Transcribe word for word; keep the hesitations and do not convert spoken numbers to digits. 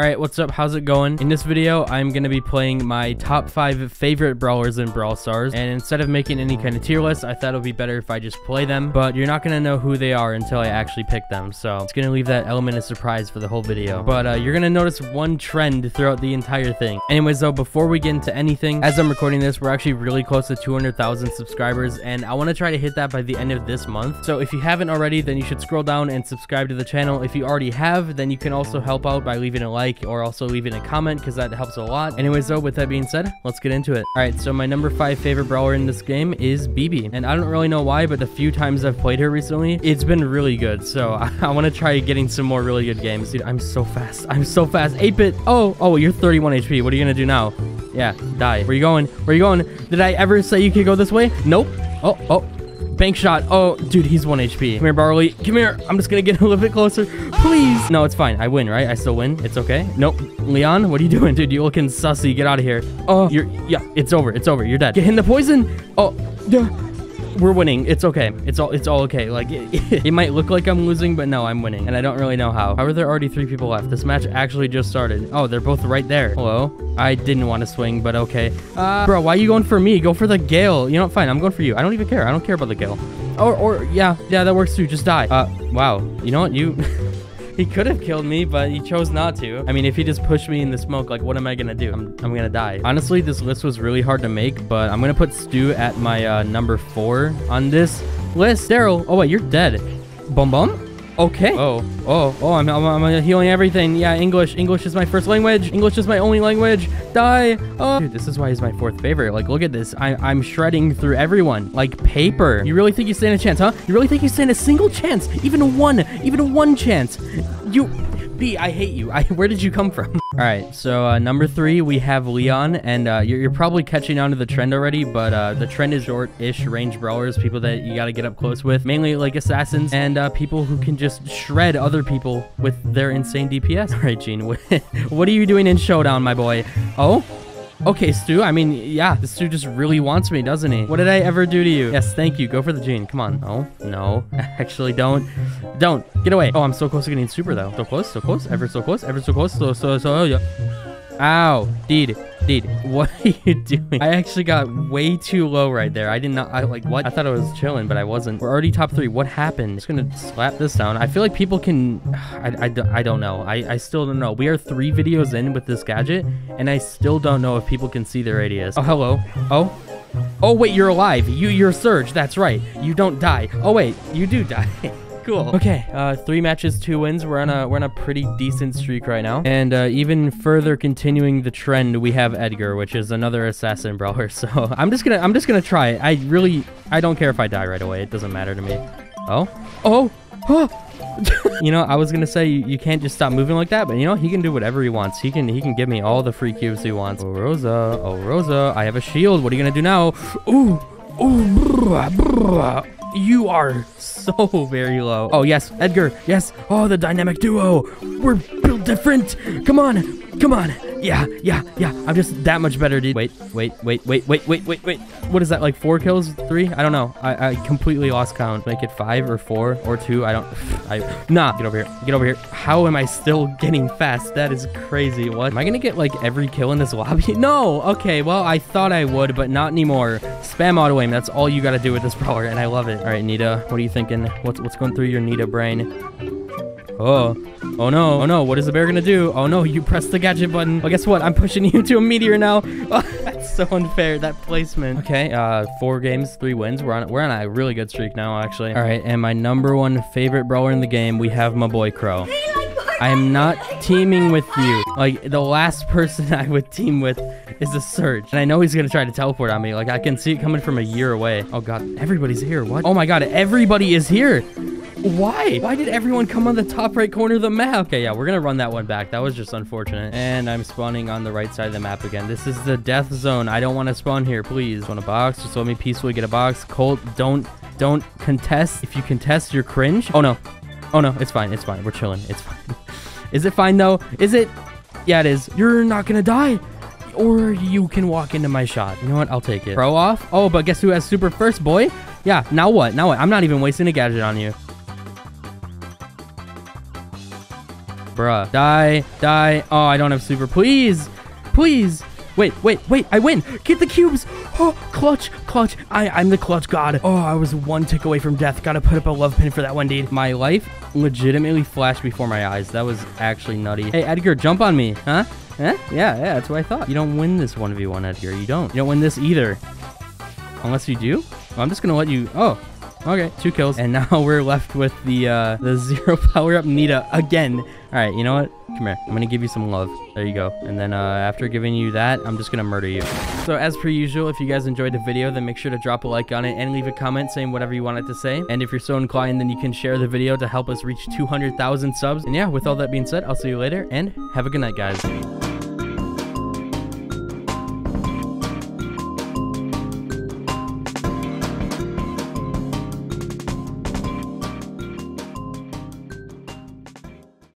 Alright, what's up? How's it going? In this video, I'm going to be playing my top five favorite brawlers in Brawl Stars, and instead of making any kind of tier list, I thought it would be better if I just play them, but you're not going to know who they are until I actually pick them, so it's going to leave that element of surprise for the whole video. But uh, you're going to notice one trend throughout the entire thing. Anyways though, before we get into anything, as I'm recording this, we're actually really close to two hundred thousand subscribers, and I want to try to hit that by the end of this month, so if you haven't already, then you should scroll down and subscribe to the channel. If you already have, then you can also help out by leaving a like. Like or also leave in a comment because that helps a lot. Anyways though, with that being said, let's get into it. All right, so my number five favorite brawler in this game is B B, and I don't really know why, but the few times I've played her recently, it's been really good, so i, I want to try getting some more really good games. Dude, I'm so fast, I'm so fast. Eight bit. oh oh you're thirty-one H P. What are you gonna do now? Yeah, die. Where you going? Where you going? Did I ever say you could go this way? Nope. Oh, oh, bank shot. Oh, dude, he's one H P. Come here, Barley. Come here. I'm just gonna get a little bit closer, please. No, it's fine. I win, right? I still win. It's okay. Nope. Leon, what are you doing, dude? You're looking sussy. Get out of here. Oh, you're, yeah, it's over. It's over. You're dead. Get in the poison. Oh, yeah. We're winning. It's okay. It's all it's all okay. Like, it, it might look like I'm losing, but no, I'm winning, and I don't really know how. However, there are already three people left. This match actually just started. Oh, they're both right there. Hello. I didn't want to swing, but okay. Uh, bro, why are you going for me? Go for the Gale. You know what? Fine. I'm going for you. I don't even care. I don't care about the Gale. Or, or yeah, yeah, that works too. Just die. Uh, wow. You know what? You... He could have killed me, but he chose not to. I mean, if he just pushed me in the smoke, like, what am I gonna do? I'm, I'm gonna die. Honestly, this list was really hard to make, but I'm gonna put Stu at my uh, number four on this list. Daryl, oh wait, you're dead. Bum bum? Okay. Oh, oh, oh, I'm, I'm, I'm healing everything. Yeah, English. English is my first language. English is my only language. Die. Oh, dude, this is why he's my fourth favorite. Like, look at this. I, I'm shredding through everyone like paper. You really think you stand a chance, huh? You really think you stand a single chance? Even one, even one chance. You, B, I hate you. I, where did you come from? All right, so uh, number three, we have Leon, and uh, you're, you're probably catching on to the trend already, but uh, the trend is short-ish range brawlers, people that you got to get up close with, mainly like assassins, and uh, people who can just shred other people with their insane D P S. All right, Gene, what, what are you doing in Showdown, my boy? Oh? Okay, Stu, I mean, yeah, this dude just really wants me, doesn't he? What did I ever do to you? Yes, thank you. Go for the Gene. Come on. Oh, no. Actually, don't. Don't. Get away. Oh, I'm so close to getting super, though. So close, so close, ever so close, ever so close, so, so, so, yeah. Ow. Dude. Dude, what are you doing? I actually got way too low right there. I did not, I like, what? I thought I was chilling, but I wasn't. We're already top three. What happened? I'm just gonna slap this down. I feel like people can, I, I, I don't know. I, I still don't know. We are three videos in with this gadget, and I still don't know if people can see their radius. Oh, hello. Oh. Oh, wait, you're alive. You, you're Surge. That's right. You don't die. Oh, wait, you do die. Cool. Okay, uh, three matches, two wins. We're on a we're on a pretty decent streak right now, and uh, even further continuing the trend, we have Edgar, which is another assassin brawler. So I'm just gonna I'm just gonna try it. I really I don't care if I die right away. It doesn't matter to me. Oh oh oh. You know, I was gonna say you, you can't just stop moving like that, but you know, he can do whatever he wants. He can he can give me all the free cubes he wants. Oh Rosa, oh Rosa, I have a shield. What are you gonna do now? Ooh ooh. Brrr, brrr. You are so very low. Oh, yes, Edgar. Yes. Oh, the dynamic duo. We're built different. Come on. Come on. Yeah, yeah, yeah. I'm just that much better, dude. Wait, wait, wait, wait, wait, wait, wait, wait. What is that? Like four kills? Three? I don't know. I, I completely lost count. Make it five or four or two. I don't... I Nah. Get over here. Get over here. How am I still getting fast? That is crazy. What? Am I going to get like every kill in this lobby? No. Okay. Well, I thought I would, but not anymore. Spam auto aim. That's all you got to do with this brawler, and I love it. All right, Nita. What are you thinking? What's, what's going through your Nita brain? Oh. Oh no, oh no, what is the bear gonna do? Oh no, you press the gadget button. Well, guess what? I'm pushing you to a meteor now. Oh, that's so unfair, that placement. Okay, uh, four games, three wins. We're on we're on a really good streak now, actually. All right, and my number one favorite brawler in the game, we have my boy Crow. I am not teaming with you. Like, the last person I would team with is a Surge. And I know he's gonna try to teleport on me. Like, I can see it coming from a year away. Oh god, everybody's here, what? Oh my god, everybody is here. Why? Why did everyone come on the top right corner of the map? Okay, yeah, we're gonna run that one back. That was just unfortunate. And I'm spawning on the right side of the map again. This is the death zone. I don't want to spawn here, please. Want a box? Just let me peacefully get a box. Colt, don't, don't contest. If you contest, you're cringe. Oh, no. Oh, no. It's fine. It's fine. We're chilling. It's fine. Is it fine, though? Is it? Yeah, it is. You're not gonna die. Or you can walk into my shot. You know what? I'll take it. Throw off. Oh, but guess who has super first, boy? Yeah, now what? Now what? I'm not even wasting a gadget on you. bruh. Die, die. Oh, I don't have super. Please, please. Wait, wait, wait. I win. Get the cubes. Oh, clutch, clutch. I, I'm the clutch god. Oh, I was one tick away from death. Gotta put up a love pin for that one, dude. My life legitimately flashed before my eyes. That was actually nutty. Hey, Edgar, jump on me, huh? Eh? Yeah, yeah, that's what I thought. You don't win this one v one, Edgar. You don't. You don't win this either. Unless you do? Well, I'm just gonna let you... Oh. Okay, two kills. And now we're left with the uh, the zero power-up Nita again. All right, you know what? Come here. I'm going to give you some love. There you go. And then uh, after giving you that, I'm just going to murder you. So as per usual, if you guys enjoyed the video, then make sure to drop a like on it and leave a comment saying whatever you wanted to say. And if you're so inclined, then you can share the video to help us reach two hundred thousand subs. And yeah, with all that being said, I'll see you later and have a good night, guys.